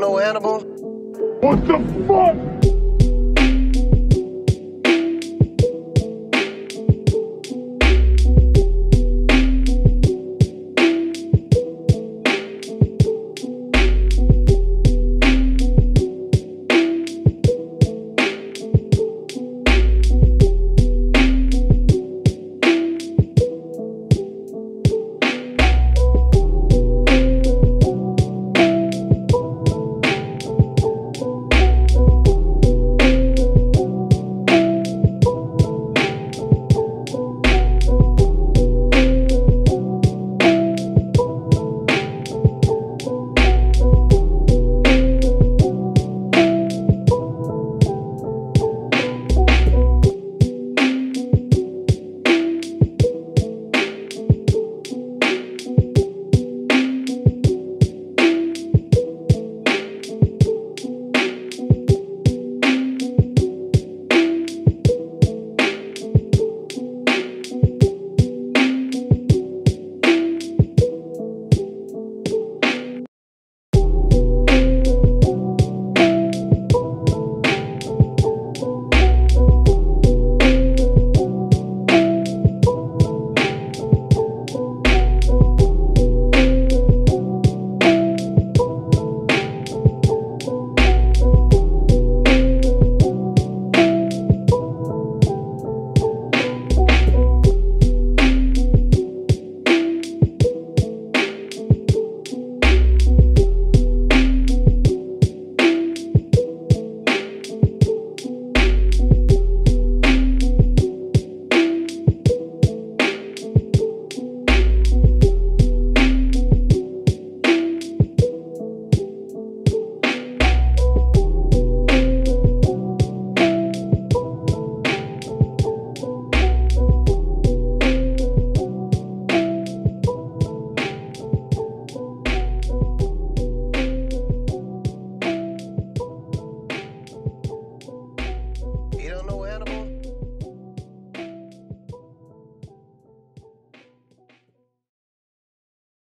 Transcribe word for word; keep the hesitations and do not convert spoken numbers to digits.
know Hannibal? What the fuck?